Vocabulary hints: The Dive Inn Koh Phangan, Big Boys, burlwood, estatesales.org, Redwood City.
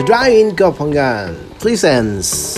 The Dive Inn Koh Phangan presents.